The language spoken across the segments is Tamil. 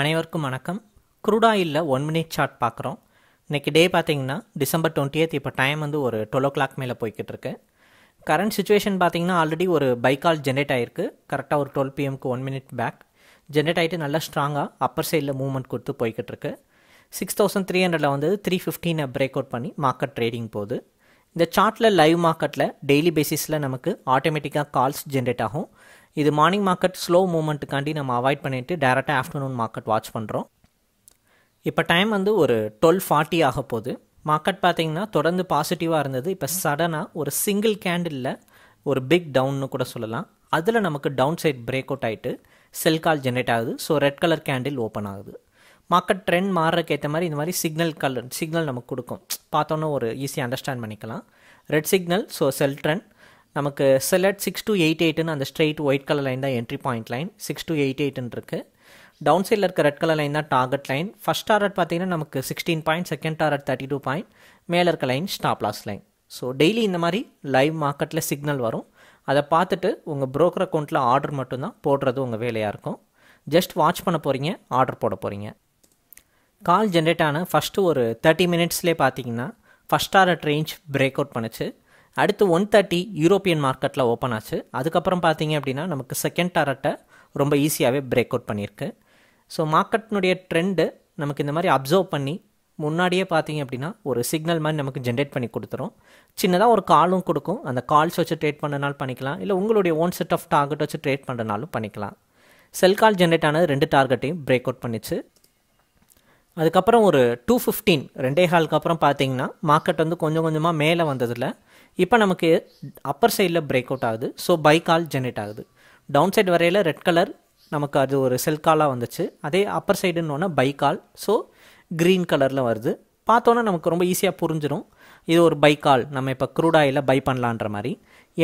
அனைவருக்கும் வணக்கம். க்ரூட் ஆயிலில் 1 minute சார்ட் பார்க்குறோம். இன்றைக்கி டே பார்த்திங்கன்னா December 20th. இப்போ டைம் வந்து ஒரு 12 o'clock மேலே போய்கிட்டு இருக்கு. கரண்ட் சுச்சுவேஷன் பார்த்திங்கன்னா ஆல்ரெடி ஒரு பைக்கால் ஜென்ரேட் ஆகிருக்கு. கரெக்டாக ஒரு 12 PM 1 minute பேக் ஜென்ரேட் ஆகிட்டு நல்லா ஸ்ட்ராங்காக அப்பர் சைடில் மூவ்மெண்ட் கொடுத்து போய்கிட்டு இருக்கு. 6300 வந்து 315 பிரேக் அவுட் பண்ணி மார்க்கெட் ட்ரேடிங் போகுது. இந்த சார்ட்டில் லைவ் மார்க்கெட்டில் டெய்லி பேசிஸில் நமக்கு ஆட்டோமேட்டிக்காக கால்ஸ் ஜென்ரேட் ஆகும். இது மார்னிங் மார்க்கெட் ஸ்லோ மூமெண்ட்டுக்காண்டி நம்ம அவாய்ட் பண்ணிவிட்டு டேரெக்டாக ஆஃப்டர்நூன் மார்க்கெட் வாட்ச் பண்ணுறோம். இப்போ டைம் வந்து ஒரு 12:40 ஆக போகுது. மார்க்கெட் பார்த்திங்கன்னா தொடர்ந்து பாசிட்டிவாக இருந்தது. இப்போ சடனாக ஒரு சிங்கிள் கேண்டிலில் ஒரு பிக் டவுன்னு கூட சொல்லலாம். அதில் நமக்கு டவுன் சைட் பிரேக் அவுட் ஆகிட்டு செல் கால் ஜென்ரேட் ஆகுது. So red colour candle open ஆகுது. மார்க்கெட் ட்ரெண்ட் மாறுறதுக்கு ஏற்ற மாதிரி இந்த மாதிரி சிக்னல் நமக்கு கொடுக்கும். பார்த்தோன்னா ஒரு ஈஸியாக அண்டர்ஸ்டாண்ட் பண்ணிக்கலாம். Red signal so sell trend நமக்கு செல் அட் 6288 அந்த ஸ்ட்ரெயிட் ஒயிட் கலர் லைன் தான் என்ட்ரி பாயிண்ட் லைன். 6288 இருக்குது. டவுன் சைடில் இருக்க ரெட் கலர் லைன் தான் டார்கெட் லைன். ஃபஸ்ட் டார்கெட் பார்த்திங்கன்னா நமக்கு 16 பாயிண்ட், செகண்ட் டார்கெட் 32 பாயிண்ட், மேலே இருக்க line stop loss line. So daily இந்த மாதிரி லைவ் மார்க்கெட்டில் சிக்னல் வரும். அதை பார்த்துட்டு உங்கள் ப்ரோக்கர் அக்கௌண்ட்டில் ஆர்டர் மட்டும்தான் போடுறது உங்கள் வேலையாக இருக்கும். ஜஸ்ட் வாட்ச் பண்ண போகிறீங்க, ஆர்டர் போட போகிறீங்க. கால் ஜென்ரேட் ஆன ஃபஸ்ட்டு ஒரு 30 minutesலே பார்த்திங்கன்னா first target range break out பண்ணுச்சு. அடுத்து 130 யூரோப்பியன் மார்க்கெட்டில் ஓப்பன் ஆச்சு. அதுக்கப்புறம் பார்த்திங்க அப்படின்னா நமக்கு செகண்ட் டாரட்டை ரொம்ப ஈஸியாகவே பிரேக் அவுட் பண்ணியிருக்கு. ஸோ மார்க்கெட்டினுடைய ட்ரெண்டு நமக்கு இந்த மாதிரி அப்சர்வ் பண்ணி முன்னாடியே பார்த்திங்க அப்படின்னா ஒரு சிக்னல் மாதிரி நமக்கு ஜென்ரேட் பண்ணி கொடுத்துரும். சின்னதாக ஒரு காலும் கொடுக்கும். அந்த கால்ஸ் வச்சு ட்ரேட் பண்ணுறனாலும் பண்ணிக்கலாம், இல்லை உங்களுடைய ஓன் செட் ஆஃப் டார்கெட் வச்சு ட்ரேட் பண்ணுறனாலும் பண்ணிக்கலாம். செல் கால் ஜென்ரேட் ஆனது 2 டார்கெட்டையும் பிரேக் அவுட் பண்ணிச்சு. அதுக்கப்புறம் ஒரு 2:15 2:15 அப்புறம் பார்த்திங்கன்னா மார்க்கெட் வந்து கொஞ்சம் கொஞ்சமாக மேலே வந்ததில் இப்போ நமக்கு அப்பர் சைடில் பிரேக் அவுட் ஆகுது. ஸோ பை கால் ஜென்ரேட் ஆகுது. டவுன் சைடு வரையில் ரெட் கலர் நமக்கு அது ஒரு செல் காலாக வந்துச்சு. அதே அப்பர் சைடுன்னொன்னா பை கால் ஸோ க்ரீன் கலரில் வருது. பார்த்தோன்னா நமக்கு ரொம்ப ஈஸியாக புரிஞ்சிடும் இது ஒரு பை கால், நம்ம இப்போ க்ரூட் ஆயிலில் பை பண்ணலான்ற மாதிரி.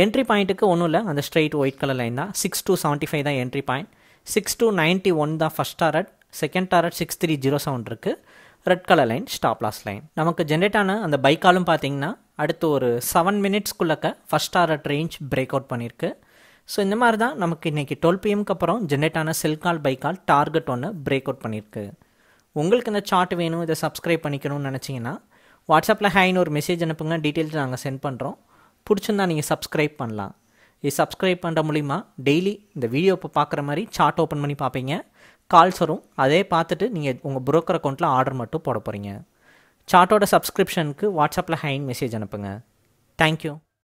என்ட்ரி பாயிண்ட்டுக்கு ஒன்றும் இல்லை, அந்த ஸ்ட்ரெயிட் ஒயிட் கலர் லைன் தான். 6275 தான் என்ட்ரி பாயிண்ட். 6291 தான் ஃபஸ்ட் டாரட். செகண்ட் டாரட் 6307 இருக்குது. Red colour line stop loss line. நமக்கு ஜென்ரேட் ஆன அந்த பை காலும் பார்த்திங்கன்னா அடுத்து ஒரு 7 minutesக்குள்ளக்க first target range break out பண்ணியிருக்கு. ஸோ இந்த மாதிரி தான் நமக்கு இன்றைக்கி 12 PM அப்புறம் ஜென்ரேட் ஆன sell call buy call target ஒன்று பிரேக் அவுட் பண்ணியிருக்கு. உங்களுக்கு இந்த சார்ட் வேணும், இதை சப்ஸ்கிரைப் பண்ணிக்கணும்னு நினச்சிங்கன்னா வாட்ஸ்அப்பில் ஹைன்னு ஒரு மெசேஜ் அனுப்புங்க. டீட்டெயில்ஸ் நாங்கள் சென்ட் பண்ணுறோம். பிடிச்சிருந்தா நீங்கள் சப்ஸ்கிரைப் பண்ணலாம். இது சப்ஸ்கிரைப் பண்ணுற மூலிமா டெய்லி இந்த வீடியோ இப்போ பார்க்குற மாதிரி சார்ட் ஓப்பன் பண்ணி பார்ப்பீங்க. கால்ஸ் வரும். அதே பார்த்துட்டு நீங்கள் உங்கள் புரோக்கர் அக்கௌண்ட்டில் ஆர்டர் மட்டும் போட போகிறீங்க. சார்ட்டோட சப்ஸ்கிரிப்ஷனுக்கு வாட்ஸ்அப்பில் ஹைன் மெசேஜ் அனுப்புங்க. தேங்க்யூ.